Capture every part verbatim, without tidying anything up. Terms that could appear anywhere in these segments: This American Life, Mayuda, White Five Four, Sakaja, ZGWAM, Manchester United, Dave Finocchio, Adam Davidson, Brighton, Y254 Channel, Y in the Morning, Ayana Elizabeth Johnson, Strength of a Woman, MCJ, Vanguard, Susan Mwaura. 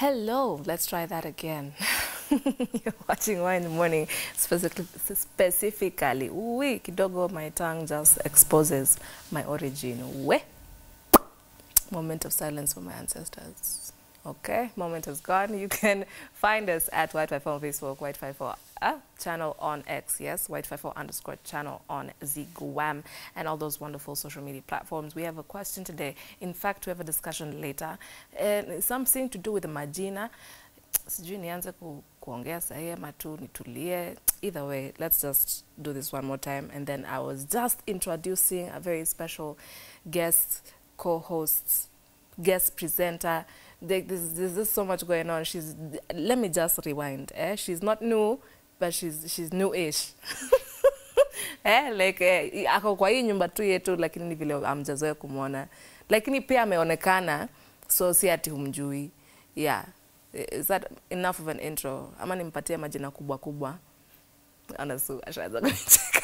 Hello, let's try that again. You're watching Y in the Morning, specifically. Wee, kidogo, my tongue just exposes my origin. Wee. Moment of silence for my ancestors. Okay, moment has gone. You can find us at White Five Four on Facebook, White Five Four uh, Channel on X, yes, White Five Four underscore Channel on Z G W A M, and all those wonderful social media platforms. We have a question today. In fact, we have a discussion later, and something to do with the Magina. Either way, let's just do this one more time, and then I was just introducing a very special guest co-host, guest presenter. There's, there's, there's so much going on. She's, let me just rewind. Eh? She's not new, but she's she's new-ish. Eh? Like, eh, ako kwa hii nyumba tu yetu, lakini vile amjazoe kumwona. Lakini pia ameonekana, so si ati humjui. Yeah. Is that enough of an intro? Ama nimpatia majina kubwa kubwa. Anasu, ashaza kucheka.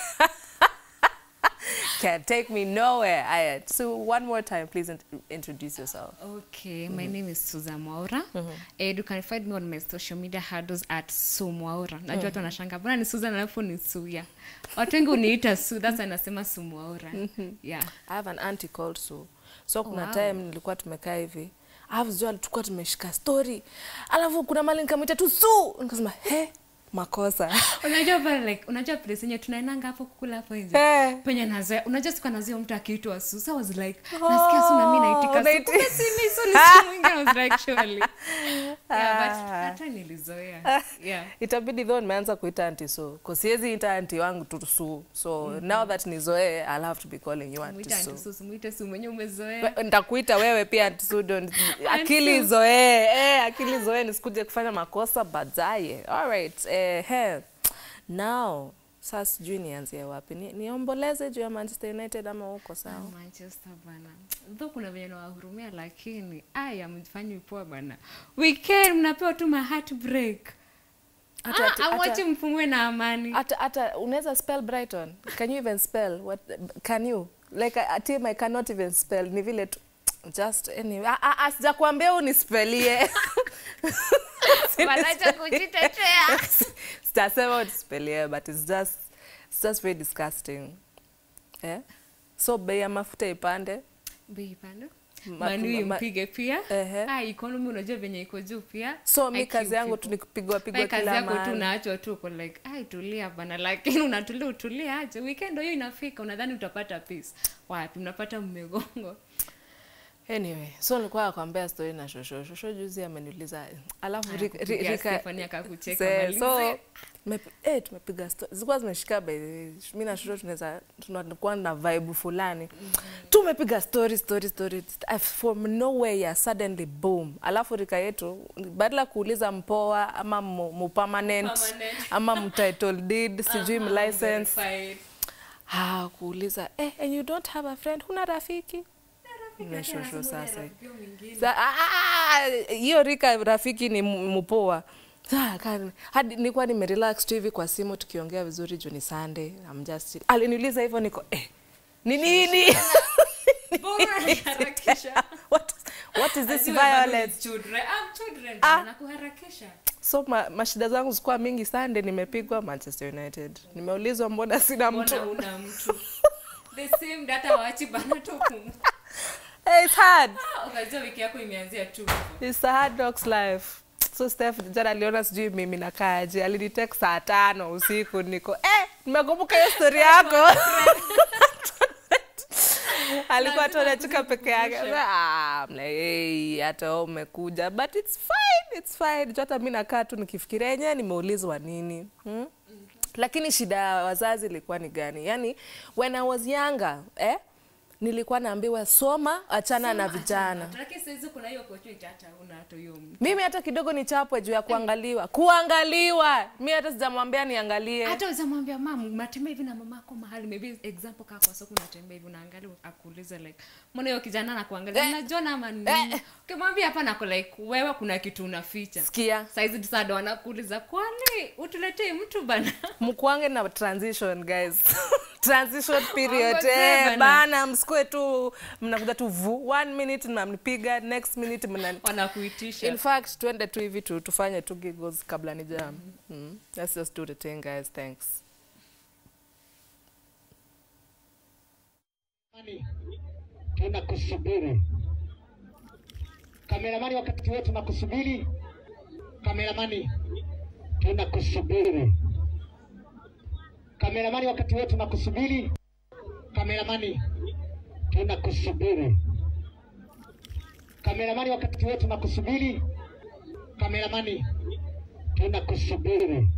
Can't take me nowhere, Ayat. So one more time, please int introduce yourself. Okay, my mm-hmm. name is Susan Mwaura. Mm-hmm. And you can find me on my social media handles at Su Mwaura. Najua watu wanashanga, bwana ni Susan alafu ni Su, yeah. Watu wengi uniita Su, that's why nasema Su Mwaura. Yeah. I have an auntie called Su. So kuna time nilikuwa tumekaa hivi. Alafu zio alikuwa tumeshika story. Alafu kuna mali nikamwita tu Su. Nikasema, "He, makosa." Unajua pale like unajua place yenyewe tunainanga hapo kukula hapo nje. Hey. Penye nazoe. Unajua siku anazoe mtu akiitwa Su. So I was like, oh, nasikia Su na mimi naitika Su. Kumbe si mimi Su ni siku mwingine I was like surely. Yeah, but hata nilizoea. Yeah. Itabidi though nimeanza kuita auntie Su. Kwa siwezi ita auntie wangu tu Su. So mm -hmm. now that nizoe, I'll have to be calling you auntie Su. Auntie Su, muite Su mwenyewe umezoea. Nitakuita wewe pia auntie Su. Akili zoe. Eh, akili zoe nisikuje kufanya makosa baadaye. All right. Eh, Hey, now, Sas Juniors here wapi. Ni omboleze juu ya Manchester United ama huko sawa? Manchester bana. Though kuna venye nawahurumia lakini, aya mjifanyi poa bana. Weekend mnapewa tu ma heartbreak. Ah, awache mfungwe na amani. Hata hata unaweza spell Brighton? Can you even spell? What can you? Like a team I cannot even spell. Ni vile tu just anyway. Ah, sijakwambia unispelie. But it's just it's just very disgusting. Yeah? So bei mafuta ipande. Bei ipande. Manu impige pia. Ah, economy unajua venye iko juu pia. So mi kazi yangu tunikupigwa pigwa kila mara. Kazi yako tu naachwa tu uko like, ai tulia bana lakini unatulia utulia aje. Weekend hiyo inafika unadhani utapata peace. Wapi mnapata mmegongo. Anyway, so nilikuwa nakwambia story na shosho. Shosho juzi ameniuliza alafu Rika fanya kakucheka malize. So me, eh tumepiga story. Zikuwa zimeshika by mimi na shosho tunaweza tunakuwa na vibe fulani. Tumepiga story story story from nowhere suddenly boom. Alafu Rika yetu badala kuuliza mpoa ama mu permanent ama mu title deed, sijui license. Ah, kuuliza eh and you don't have a friend, huna rafiki? Nimeshosho sasa. Sa ah hiyo Rika rafiki ni mpoa. Sa hadi nilikuwa nime relax tu hivi kwa simu tukiongea vizuri juu ni Sunday. I'm just aliniuliza hivyo niko eh ni nini? Bora harakisha. What what is this violence? Children. I'm children na kuharakisha. So mashida zangu zikuwa mingi Sunday nimepigwa Manchester United. Nimeulizwa mbona sina mtu. Mbona una mtu? The same data waachi bana toku. It's hard. It's a hard dog's life. So Steph, jana liona sijui mimi nakaaje. Alinitext saa tano usiku niko eh nimekumbuka hiyo story yako. Alikuwa tu anacheka peke yake. Ah, mlei hata umekuja but it's fine. It's fine. Hata mimi nakaa tu nikifikiria yenyewe nimeulizwa nini. Hmm? Lakini shida ya wazazi ilikuwa ni gani? Yani when I was younger, eh nilikuwa naambiwa soma achana soma, na vijana. Lakini sasa kuna hiyo opportunity hata una hata hiyo. Mimi hata kidogo ni chapo juu ya kuangaliwa. Kuangaliwa. Mimi hata sijamwambia niangalie. Hata sijamwambia mama, matembea hivi na mamako mahali maybe example kaka kwa soko unatembea hivi unaangalia akuuliza like mbona hiyo kijana anakuangalia? Unajua eh, ama nini? Eh, ukimwambia hapa nako like wewe kuna kitu unaficha. Sikia. Saizi disado anakuuliza kwani utuletee mtu bana. Mkuange na transition guys. transition period. Eh, bana msikwetu mnakuja tu vu. One minute mnamnipiga, next minute mnani. Wanakuitisha. In fact, twende tu hivi tu tufanye tu giggles kabla ni jam. Mm. Let's just do the thing, guys. Thanks. Mami, tunakusubiri. Kameramani, wakati wetu tunakusubiri. Kameramani, tunakusubiri. Kameramani, wakati wetu tunakusubiri. Kameramani, tunakusubiri. Kameramani, wakati wetu tunakusubiri. Kameramani, tunakusubiri.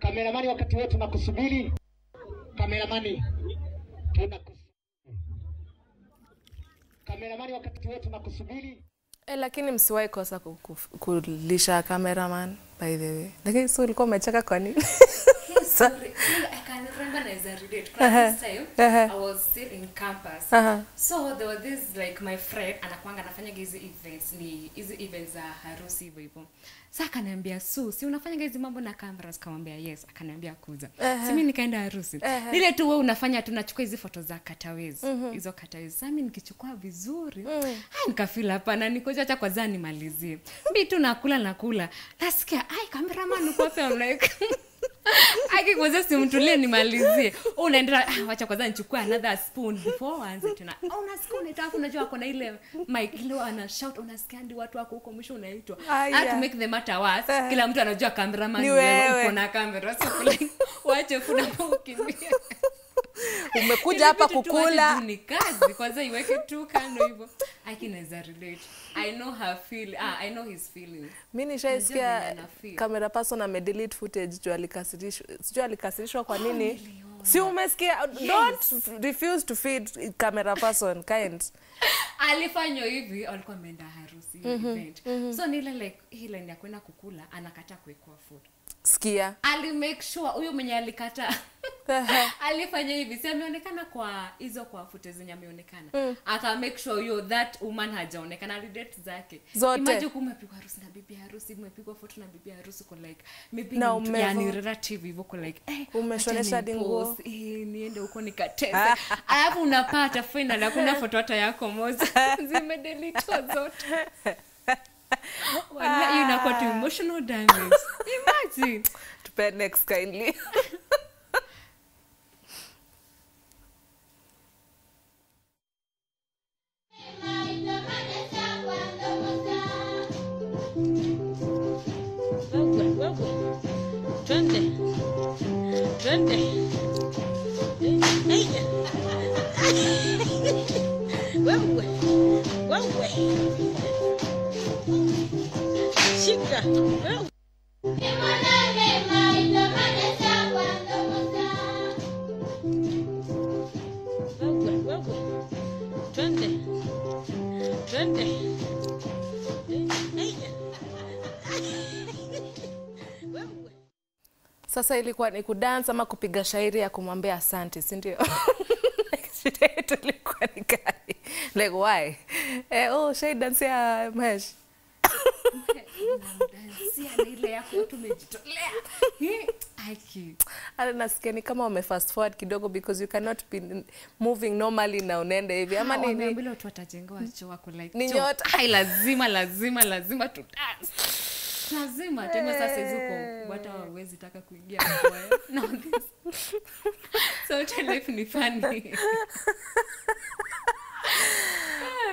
Kameramani, wakati wetu tunakusubiri. Kameramani, kameramani, wakati wetu tunakusubiri. Eh, lakini msiwahi kosa kulisha cameraman, by the way. Lakini sio ulikuwa umecheka kwa nini? Sorry, I can remember as I read it. Last time, I was still in campus. So there was this, like, my friend, anakuanga anafanya hizi events, ni hizi events za harusi hivyo hivyo. Sasa akaniambia, "Su, si unafanya hizi mambo na cameras?" Akamwambia, "Yes." Akaniambia, "Kuja." Si mimi nikaenda harusi. Ile tu wewe unafanya tunachukua hizi photo za katawizi. Hizo katawizi. Sasa mimi nikichukua vizuri, ah nikafeel hapa na nikoje acha kwanza nimalizie. Mimi tu nakula nakula. Nasikia, "Ai, cameraman uko wapi?" I'm like, Aki kwanza simtulie nimalizie. Oh, unaendelea acha kwanza nichukua another spoon before anze tena. Oh, unasikia unataka unajua kuna ile mic ile ana shout unasikia ndi watu wako huko mwisho unaitwa. At make the matter worse. Kila mtu anajua cameraman ni wewe uko na camera. So like wacha funa ukimbia. Umekuja hapa kukula ni kazi kwanza iweke tu kando hivyo. I can relate. I know her feel. Ah, I know his feeling. Mimi nishaisikia camera person ame delete footage juu alikasirishwa. Sijui alikasirishwa kwa nini? Si umesikia? Don't refuse to feed camera person kind. Alifanya hivi alikuwa ameenda harusi event. So nile like ile ni akwenda kukula anakataa kuwekwa food. Skia. Ali make sure huyo mwenye alikata. Alifanya hivi. Si ameonekana kwa hizo kwa footage zenye ameonekana. Mm. Aka make sure huyo that woman hajaonekana ali date zake. Imagine kumepigwa harusi na bibi harusi, mmepigwa photo na bibi harusi kwa like maybe ni yani relative hivyo kwa like eh umeshonesha dingo. Eh, niende huko nikatese. Alafu unapata final hakuna photo hata yako moja. Zimedeletwa zote. Wala you na kwa emotional damage. Imagine. Tupende next kindly. Twende, twende, wewe, wewe, shika, wewe. Sasa ilikuwa ni kudance ama kupiga shairi ya kumwambia asante, si ndio? Next day tulikuwa ni gani? Like why? Eh, oh, shai dance ya Mahesh. Dance ya ile ya kwa tumejitolea. Hiki. Ana nasikia ni kama ume fast forward kidogo because you cannot be moving normally na unaenda hivi. Ama ni ni bila watu watajengewa cho wako like. Ni nyota. Hai lazima lazima lazima tu dance. Lazima tena sasa zuko watu hawawezi taka kuingia kwa wewe. No this. So life ni funny.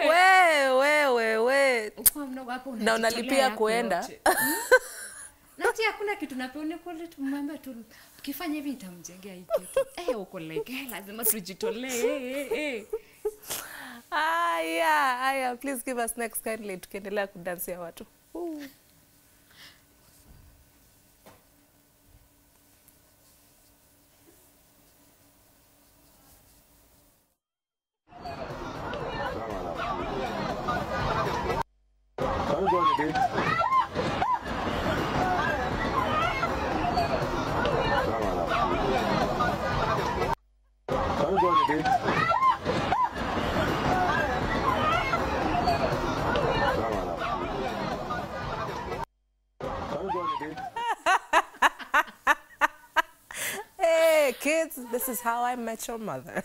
We we we we. Na unalipia kuenda. Na tia hakuna kitu napewa ni kule tumwambia tu ukifanya hivi nitamjengea hiki kitu. Eh, uko like lazima tujitolee. Eh eh. Ah yeah, ah yeah, please give us next kindly tukiendelea kudansia watu. Ooh. kids, this is how I met your mother.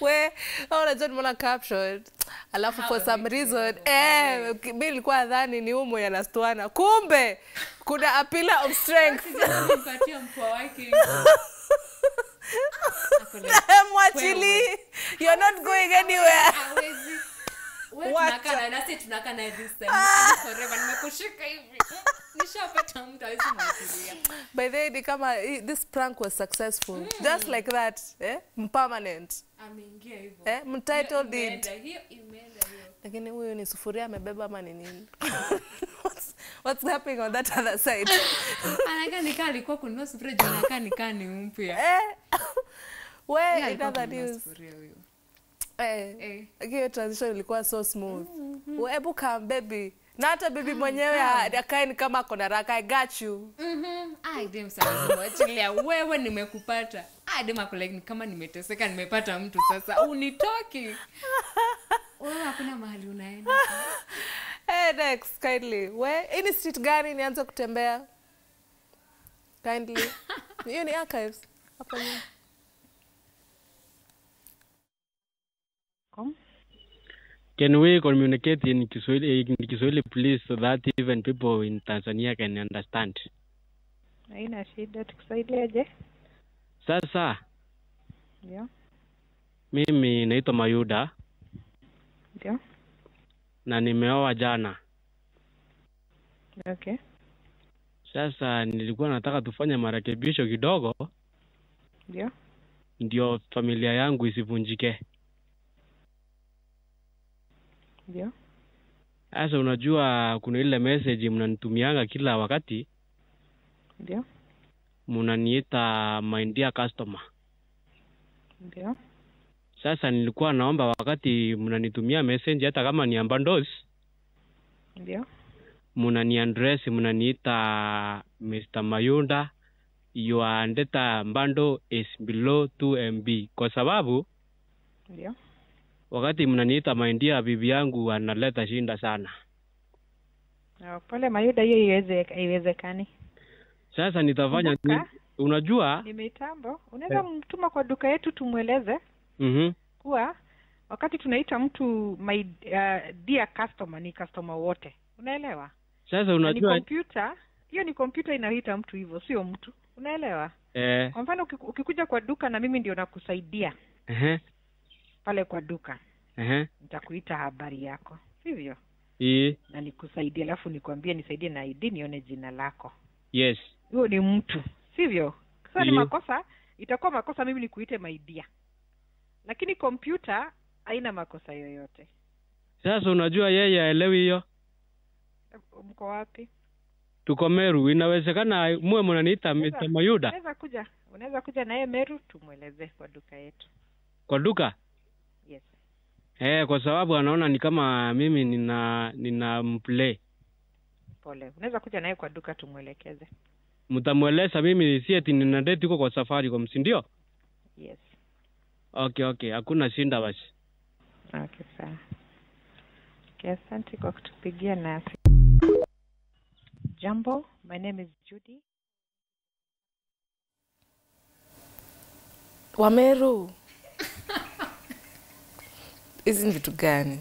Where, oh, I don't want to capture it. I love for some reason. Eh, Bill Kwadhani ni umu ya nastuana. Kumbe, kuna a pillar of strength. Mwachili, you're not going anywhere. What? By the way, this prank was successful. Mm. Just like that. Eh? Permanent. I mean, eh? Mtitled it. Again, we need sufuria mebeba manini. What's what's happening on that other side? Where it other news? Eh, again, transition ilikuwa so smooth. Webu come, baby. Nata baby mwenyewe akaini kama kona raka, I got you. Mhm. I dem sasa mwachilia wewe nimekupata. I dem akolege kama nimeteseka nimepata mtu sasa unitoki. Wewe hakuna mahali unaenda. Eh, next kindly. Where any street gani nianza kutembea? Kindly. Hiyo ni archives hapo ni. Come. Can we communicate in Kiswahili, in Kiswahili, please, so that even people in Tanzania can understand? Haina shida, tukisaidia aje? Sasa. Yeah. Mimi naitwa Mayuda. Yeah. Na nimeoa jana. Okay. Sasa nilikuwa nataka tufanye marekebisho kidogo. Yeah. Ndio familia yangu isivunjike. Ndio. Asa unajua kuna ile message mnanitumianga kila wakati. Ndio. Mnaniita my dear customer. Ndio. Sasa nilikuwa naomba wakati mnanitumia message hata kama ni ambandos. Ndio. Mnaniandress mnaniita Mister Mayunda, your data bundle is below two M B kwa sababu. Ndio. Wakati mnaniita maindia bibi yangu analeta shinda sana. Na pale Mayuda hiyo iweze iwezekani. Sasa nitafanya ni, unajua nimeitambo unaweza yeah. Mtuma kwa duka yetu tumweleze. Mhm. Mm kwa wakati tunaita mtu my uh, dear customer ni customer wote. Unaelewa? Sasa unajua na ni computer, hiyo ni computer inaita mtu hivyo sio mtu. Unaelewa? Eh. Kwa mfano ukikuja kwa duka na mimi ndio nakusaidia. Ehe. Uh -huh. Pale kwa duka. Ehe. Nitakuita habari yako. Sivyo? Ee. Na nikusaidie alafu nikwambie nisaidie na I D nione jina lako. Yes. Huo ni mtu. Sivyo? Sasa ni makosa, itakuwa makosa mimi nikuite maidia. Lakini kompyuta haina makosa yoyote. Sasa unajua yeye haelewi hiyo. Mko wapi? Tuko Meru. Inawezekana muwe mnaniita Mister Mayuda. Unaweza kuja. Unaweza kuja na yeye Meru tumueleze kwa duka yetu. Kwa duka? Yes. Eh, kwa sababu anaona ni kama mimi nina nina mplay. Pole. Unaweza kuja naye kwa duka tumuelekeze. Mtamueleza mimi si eti nina date huko kwa safari kwa msindio? Yes. Okay, okay. Hakuna shinda basi. Okay, sawa. Okay, asante kwa kutupigia na. Jambo, my name is Judy. Wameru. Isn't vitu gani?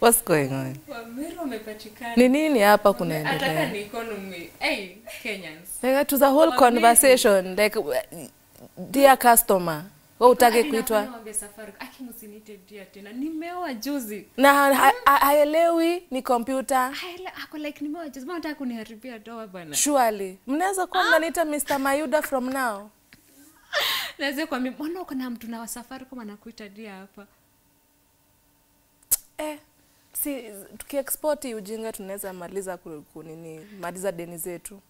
What's going on? Wamero umepatikana. Ni nini hapa kunaendelea? Ataka ni economy. Hey, Kenyans. Like to the whole conversation like dear customer. Wewe utake kuitwa. Niambia safari. Aki msinite dear tena. Nimeoa juzi. Na haelewi ni computer. Haelewi ako like nimeoa juzi. Mbona unataka kuniharibia doa bana? Surely. Mnaweza kwamba niita Mister Mayuda from now. Naweza kwa mimi mbona uko na mtu na safari kama anakuita dear hapa? Eh, si, tukiexporti ujinga tunaweza maliza kunini, maliza deni zetu.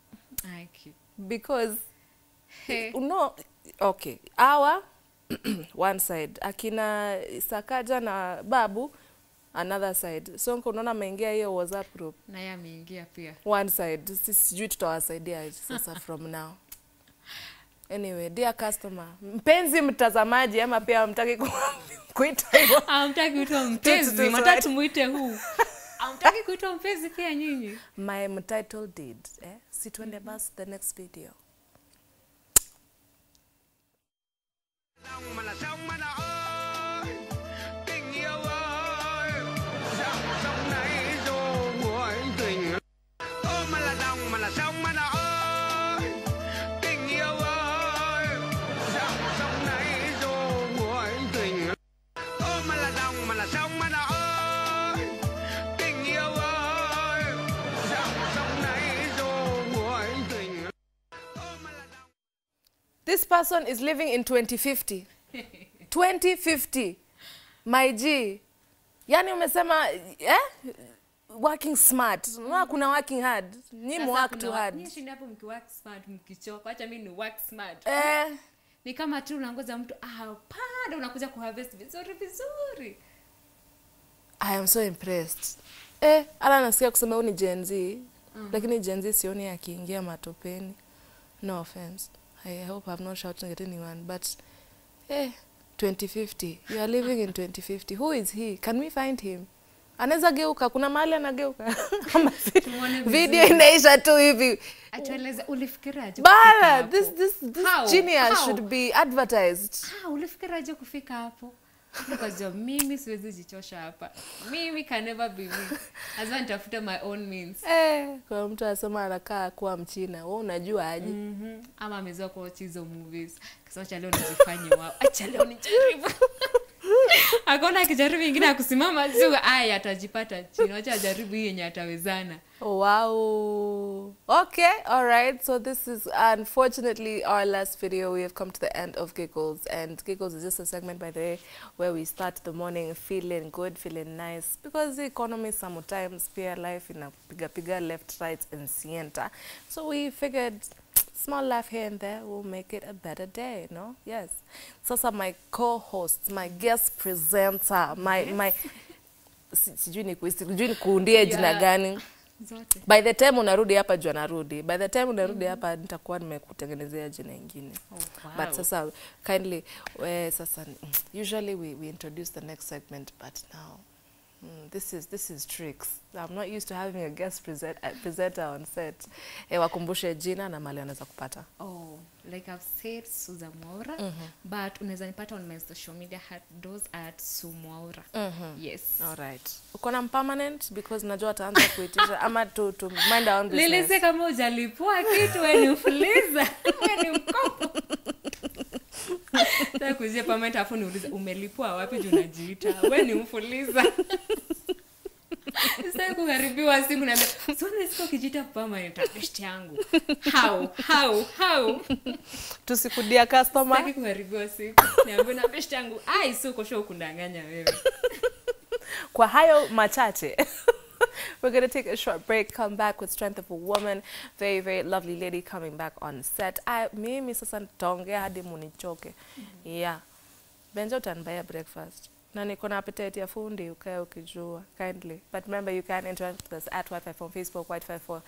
Okay. Because, hey. Uno, okay, our, one side, akina Sakaja na Babu, another side. So, unaona ameingia hiyo WhatsApp group. Na yeye ameingia pia. One side, sijui tutawasaidia sasa from now. Anyway, dear customer, mpenzi mtazamaji ama pia mtaki kuita hivyo. Amtaki kuitwa mpenzi, matatu muite huu. Amtaki kuitwa mpenzi pia nyinyi. My title did, eh? Situende basi the next video. This person is living in twenty fifty. twenty fifty. My G. Yani umesema, eh? Working smart. Mwa kuna working hard. Ni work too hard. Ni shindapo mki work smart, mkichoka. Wacha mimi ni work smart. Eh. Ni kama tu unangoza mtu, ah, panda, unakuja kuharvest vizuri vizuri. I am so impressed. Eh, ala nasikia kusema huu ni Gen Z. Mm. Lakini Gen Z sioni yakiingia matopeni. No offense. I hope I'm not shouting at anyone, but eh, twenty fifty. You are living in twenty fifty. Who is he? Can we find him? Anaweza geuka, kuna mahali anageuka. Video inaisha tu hivi. Atueleza ulifikiraje? Bala, this this this genius should be advertised. Ah, ulifikiraje kufika hapo? Because of mimi siwezi jichosha hapa. Mimi can never be me. As I tafuta my own means. Eh, kwa mtu asema anakaa kuwa mchina. Wewe unajua aje? Mhm. Mm Ama amezoea kwa hizo movies. Kisha cha leo nijifanye wao. Acha leo nijaribu. Akaona kijaribu nyingine akusimama juu aya atajipata chini. Acha ajaribu hii yenye atawezana. Oh, wow. Okay, all right. So this is unfortunately our last video. We have come to the end of Giggles, and Giggles is just a segment, by the way, where we start the morning feeling good, feeling nice, because the economy sometimes peer life in a bigger, bigger left, right, and center. So we figured small laugh here and there will make it a better day, no? Yes. So, so my co-host, my guest presenter, my my. Yeah. By the time unarudi hapa jua narudi. By the time unarudi hapa nitakuwa nimekutengenezea jina nyingine. But sasa kindly we, sasa usually we we introduce the next segment, but now mm, this is this is tricks. I'm not used to having a guest present, uh, presenter on set. Eh, wakumbushe jina na mali unaweza kupata. Oh, like I've said, Susan Mwaura, mm -hmm. but unaweza nipata on my social media handles at Sumwaura. Mm -hmm. Yes. All right. Uko na permanent because najua ataanza kuitisha ama to to mind our own business. Lilise kama ujalipua kitu wewe ufuliza. Wewe ni mkopo. Sasa kuzia permanent afu niuliza umelipua wapi juu unajiita? Wewe ni mfuliza. Sasa kuharibiwa simu na sasa siko kijita permanent best yangu. How how how tusikudia customer. Sasa kuharibiwa simu. Niambiwa na best yangu, ai sio kosho kundanganya wewe. Kwa hayo machache. We're going to take a short break, come back with Strength of a Woman. Very, very lovely lady coming back on set. I, me, Missus Santonge, hadi munichoke. Yeah. Benja utanibaya breakfast. Na niko na appetite ya fundi, ukae ukijua, kindly. But remember, you can interact with us at Y five four on Facebook, Y two five four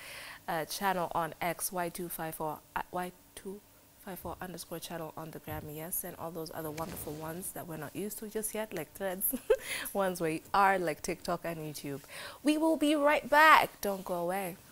uh, Channel on X, Y two five four, uh, Y two five four underscore channel on the gram, yes, and all those other wonderful ones that we're not used to just yet, like threads, ones where you are, like TikTok and YouTube. We will be right back. Don't go away.